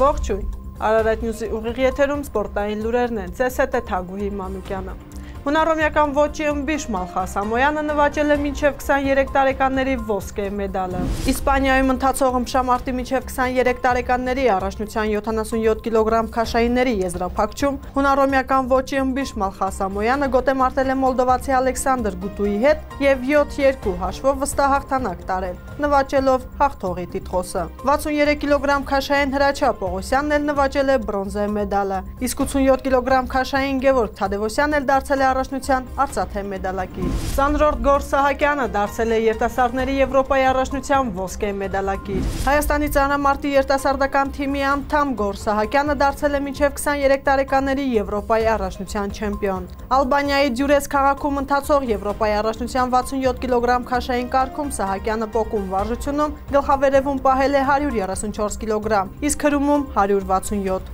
Ողջույն, Արարատ Նյուզի ուղիղ եթերում սպորտային լուրերն են, ՑՍՏ Թագուհի Մանուկյանը։ Հունարոմյական ոճի ըմբիշ Մալխաս Ամոյանը նվաճել է մինչև 23 տարեկանների ոսկե մեդալը։ Իսպանիայում ընթացող ըմբշամարտի մինչև 23 տարեկանների առաջնության 77 կիլոգրամ քաշայինների եզրափակում հունարոմյական ոճի ըմբիշ Մալխաս Ամոյանը գոտեմարտել է մոլդովացի Ալեքսանդր Գուտուի հետ և 7-2 հաշվով վստահ հաղթանակ տարել, նվաճելով հաղթողի տիտղոսը։ 63 կիլոգրամ քաշային Հրաչյա Պողոսյանն էլ նվաճել է բրոնզե մեդալը, իսկ 87 կիլոգրամ քաշային Գևորգ Թադևոսյանն էլ դարձել է առաջնության արծաթե մեդալակիր։ Ծանրորդ Գոր Սահակյանը դարձել է երիտասարդների Եվրոպայի առաջնության ոսկե մեդալակիր։ Հայաստանի ծանրամարտի երիտասարդական թիմի անդամ Գոր Սահակյանը դարձել է մինչև 23 տարեկանների Եվրոպայի առաջնության չեմպիոն։ Ալբանիայի Դյուրես քաղաքում ընթացող Եվրոպայի առաջնության 67 կիլոգրամ քաշային կարգում Սահակյանը պոկում վարժությունում գլխավերևում պահել է 134 կիլոգրամ, իսկ հրումում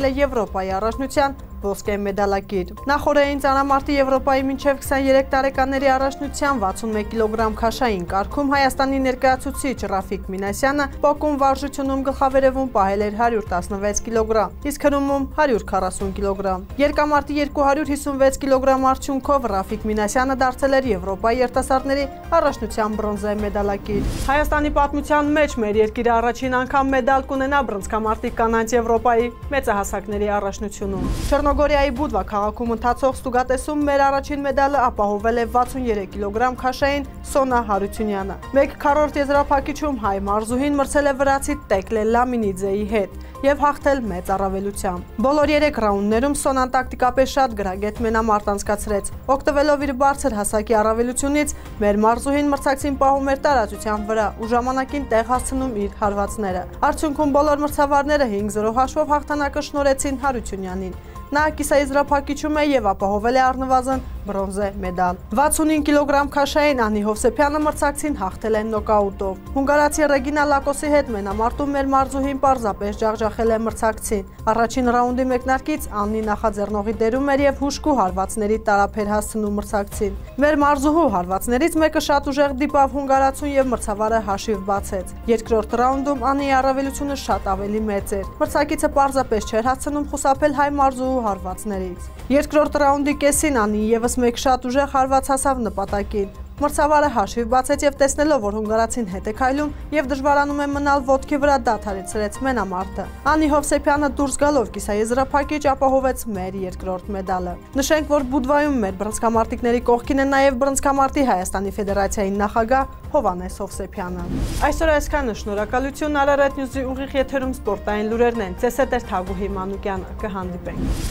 167։ Երկամարտի 301 կիլոգրամ արդյունքով Գոր Սահակյանը դարձել է Եվրոպայի առաջնության ոսկե մեդալակիր։ Նախորդային ծանրամարտի Եվրոպայի մինչև 23 տարեկանների առաջնության 61 կիլոգրամ քաշային կարգում Հայաստանի ներկայացուցիչ Ռաֆիկ Մինասյանը պոկում վարժությունում գլխավերևում պահել էր 116 կիլոգրամ, իսկ հրումում 140 կիլոգրամ։ Երկամարտի 256 կիլոգրամ արդյունքով Ռաֆիկ Մինասյանը դարձել էր Եվրոպայի երիտասարդների առաջնության բրոնզե մեդալակիր։ Հայաստանի պատմության մեջ մեր երկիրը առաջին անգամ մեդալ կունենա բռնցքամարտի կանանց Եվրոպայի մեծահասակների առաջնությունում։ Չեռնոգորիայի Բուդվա քաղաքում ընթացող ստուգատեսում մեր առաջին մեդալը ապահովել է 63 կիլոգրամ քաշային Սոնա Հարությունյանը։ 1/4 եզրափակիչում հայ մարզուհին մրցել է վրացի Տեկլե Լամինիձեի հետ և հաղթել մեծ առավելությամբ։ Բոլոր 3 ռաունդներում Սոնան տակտիկապես շատ գրագետ մենամարտ անցկացրեց։ Օգտվելով իր բարձր հասակի առավելությունից մեր մարզուհին մրցակցին պահում էր տարածության վրա ու ժամանակին տեղ հասցնում իր հարվածները։ Արդյունքում բոլոր մրցավարները 5-0 հաշվով հաղթանակը շնորհեցին Հարությունյանին։ Նա կիսաեզրափակիչում է և ապահովել է առնվազն բրոնզե մեդալ։ 65 կիլոգրամ քաշային Անի Հովսեփյանը մրցակցին հաղթել է նոկաուտով։ Հունգարացի Ռեգինա Լակոսի հետ մենամարտում մեր մարզուհին պարզապես ջախջախել է մրցակցին։ Առաջին ռաունդի մեկնարկից Աննի նախաձեռնողի դերում էր և հուշկու հարվածների տարափեր հասցնում մրցակցին։ Մեր մարզուհու հարվածներից մեկը շատ ուժեղ դիպավ հունգարացուն և մրցավարը հաշիվ բացեց։ Երկրորդ ռաունդում Աննիի առավելությունը շատ ավելի մեծ էր։ Մրցակիցը պարզապես չէր հասցնում խուսափել հայ մարզուհու հարվածներից։ Երկրորդ ռաունդի կեսին Անի ևս մեկ շատ ուժեղ հարված հասավ նպատակին։ Մրցավարը հաշիվ բացեց և տեսնելով, որ հունգարացին հետ է քայլում և դժվարանում է մնալ ոտքի վրա դադարեցրեց մենամարտը։ Անի Հովսեփյանը դուրս գալով կիսաեզրափակիչ ապահովեց մեր երկրորդ մեդալը։ Նշենք, որ Բուդվայում մեր բռնցքամարտիկների կողքին է նաև բռնցքամարտի Հայաստանի Ֆեդերացիայի նախագահ Հովհաննես Հովսեփյանը։ Այսօր այսքանը, շնորհակալություն։ Արարատ Նյուզի ուղիղ եթերում սպորտային լուրերն են, ՑՍՏ Թագուհի Մանուկյանը։ Կհանդիպենք։